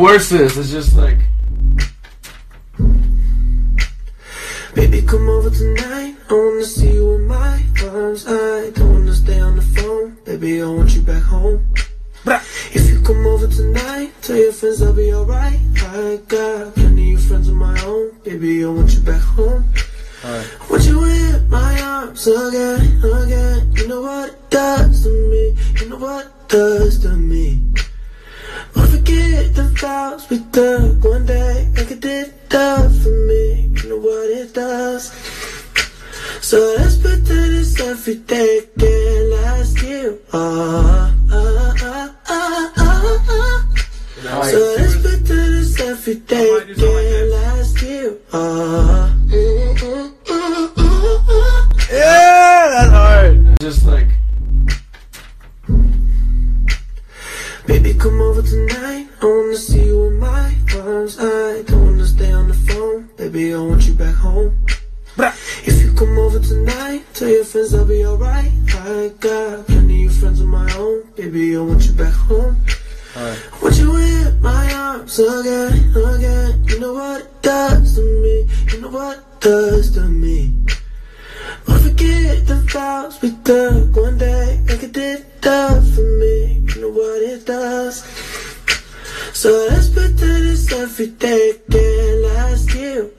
horses. It's just like, baby, come over tonight. I wanna see you in my arms. I don't wanna stay on the phone. Baby, I want you back home. If you come over tonight, tell your friends I'll be alright. I got plenty of friends of my own. Baby, I want you back home. Right. I want you in my arms again, again. You know what it does to me. You know what it does to me. I'll forget the vows we took one day, like it did that for me. You know what it does. So let's pretend it's every day again, last year. So let's pretend it's every day again, last year. Yeah, that's hard. Just like, baby, come over tonight. I wanna see you in my arms. I don't wanna stay on the phone. Baby, I want you back home. If you come over tonight, tell your friends I'll be alright. I got plenty of friends of my own. Baby, I want you back home. Right. I want you in my arms again, again. You know what it does to me. You know what it does to me. I'll forget the vows we took one day, like it did that for me. You know what it does. So let's pretend it's every day again, last year.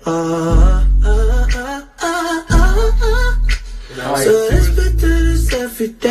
So let's pretend it's every day.